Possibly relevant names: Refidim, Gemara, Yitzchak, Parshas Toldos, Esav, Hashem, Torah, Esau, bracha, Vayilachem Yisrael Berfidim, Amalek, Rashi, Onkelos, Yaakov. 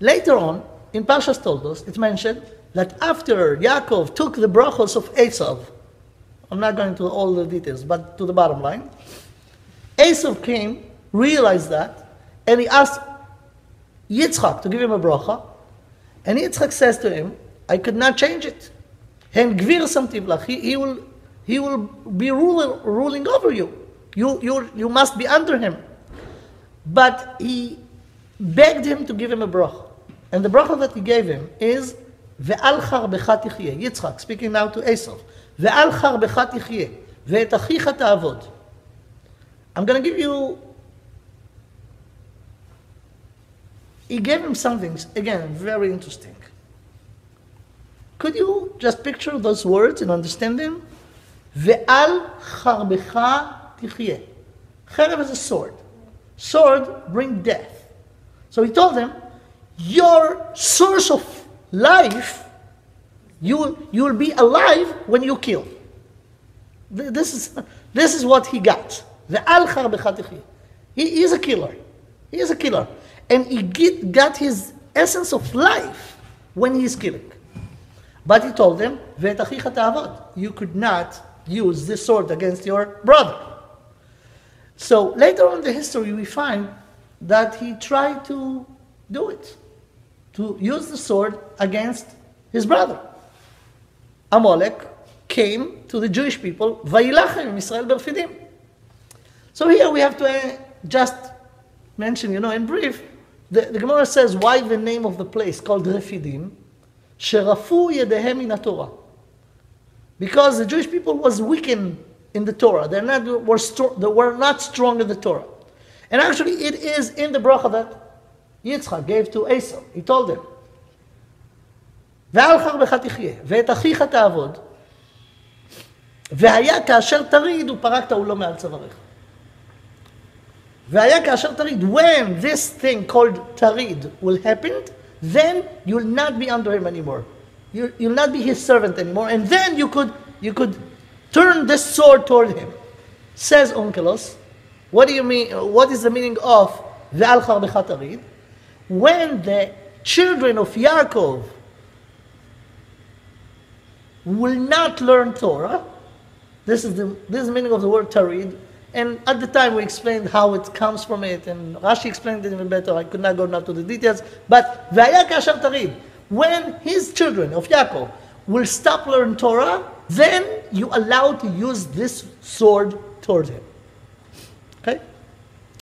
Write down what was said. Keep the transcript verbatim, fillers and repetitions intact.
Later on, in Parshas Toldos, it mentioned that after Yaakov took the brachos of Esav, I'm not going to all the details, but to the bottom line, Esav came, realized that, and he asked Yitzchak to give him a bracha, and Yitzchak says to him, I could not change it. He will, he will be ruling, ruling over you. You, you. you must be under him. But he begged him to give him a bracha. And the bracha that he gave him is, Ve'al charbecha tichye. Yitzchak, speaking now to Esav. Ve'al charbecha tichye. Ve'et achicha ta'avod. I'm going to give you... He gave him something, again, very interesting. Could you just picture those words and understand them? Ve'al charbecha tichye. Chereb is a sword. Sword brings death. So he told him, your source of life, you will, you will be alive when you kill. This is, this is what he got. He is a killer. He is a killer. And he get, got his essence of life when he's killing. But he told them, you could not use this sword against your brother. So later on in the history, we find that he tried to do it, to use the sword against his brother. Amalek came to the Jewish people, Vayilachem Yisrael Berfidim. So here we have to uh, just mention, you know, in brief, the, the Gemara says, why the name of the place called Refidim? Sherafu yedehem in Torah. Because the Jewish people was weakened in the Torah. They're not, were they were not strong in the Torah. And actually it is in the bracha that Yitzchak gave to Esau. He told him, "Ve'al charbecha tichye, ve'et achicha ta'avod, ve'haya ka'asher tarid uparakta ulo me'al tzavarecha." Ve'haya ka'asher tarid. When this thing called tarid will happen, then you will not be under him anymore. You will not be his servant anymore, and then you could you could turn this sword toward him. Says Onkelos, what do you mean? What is the meaning of ve'al charbecha tarid? When the children of Yaakov will not learn Torah, this is the this is the meaning of the word tarid, and at the time we explained how it comes from it, and Rashi explained it even better. I could not go now to the details, but Vayaka Hashem tarid, when his children of Yaakov will stop learning Torah, then you allow to use this sword toward him.